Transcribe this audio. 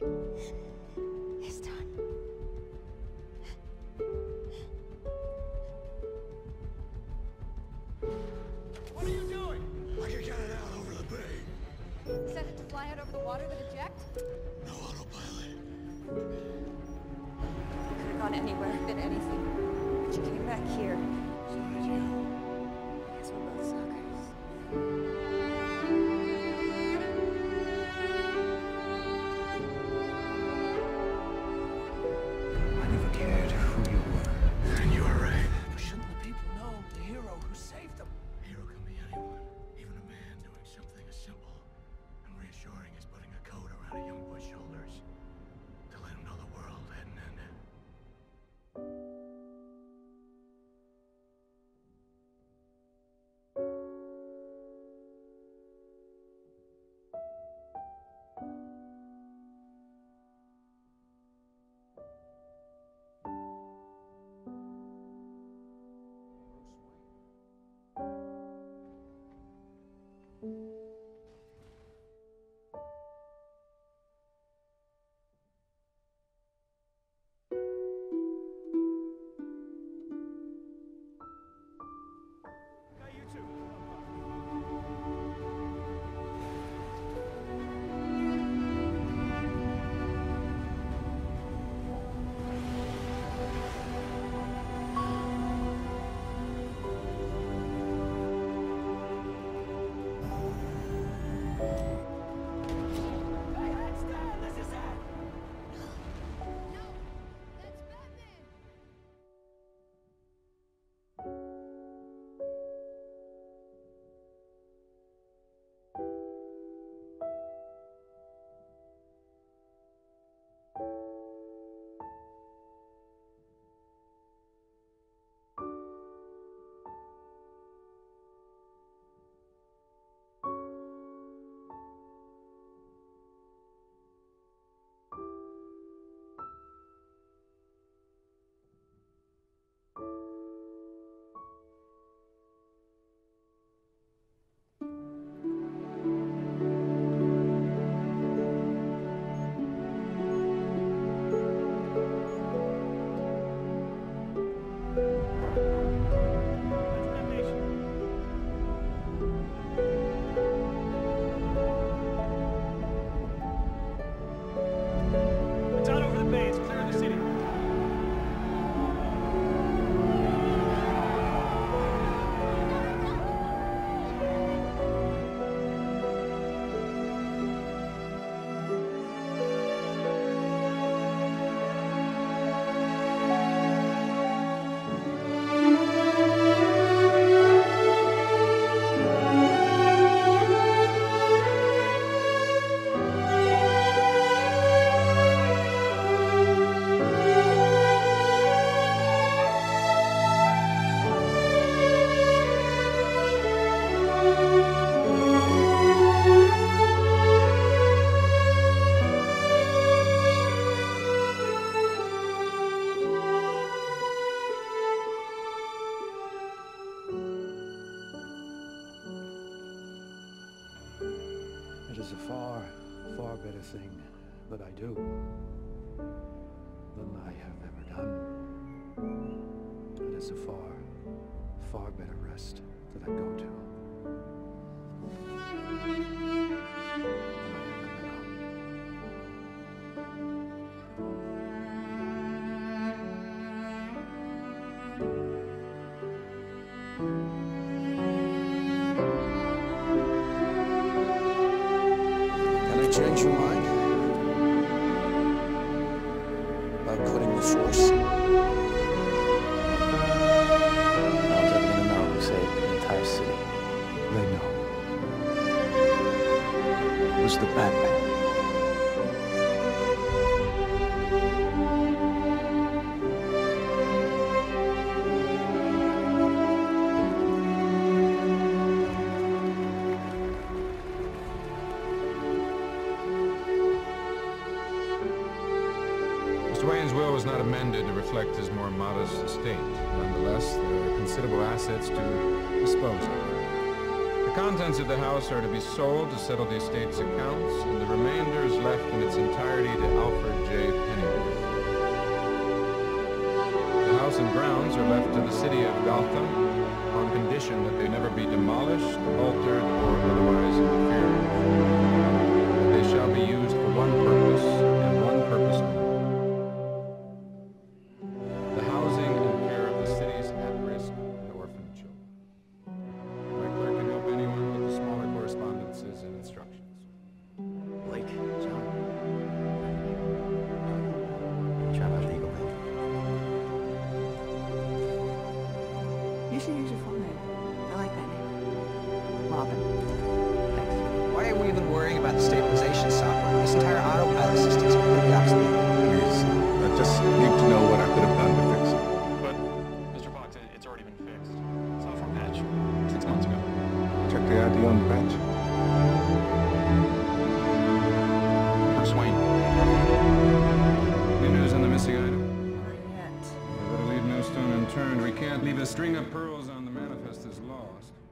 work is done. What are you doing? I can get it out over the bay. Set it to fly out over the water with a jet? No autopilot. You could have gone anywhere, been anything. But you came back here. So did you. I guess we're both suckers. Change your mind about quitting the force? No one's ever gonna know, save the entire city. They know. It was the Batman. His more modest estate. Nonetheless, there are considerable assets to dispose of. The contents of the house are to be sold to settle the estate's accounts, and the remainder is left in its entirety to Alfred J. Pennyworth. The house and grounds are left to the city of Gotham on condition that they never be demolished, altered, or otherwise interfered with. They shall be used for one purpose and one purpose only. You should use your full name. I like that name. Robin. Thanks. Why are we even worrying about the stabilization software? This entire autopilot system is completely obsolete. Please, I just need to know what I could have done to fix it. But, Mr. Fox, it's already been fixed. It's off our patch 6 months ago. Check the ID on the patch. Bruce Wayne. New news on the missing item. We can't leave a string of pearls on the manifest as lost.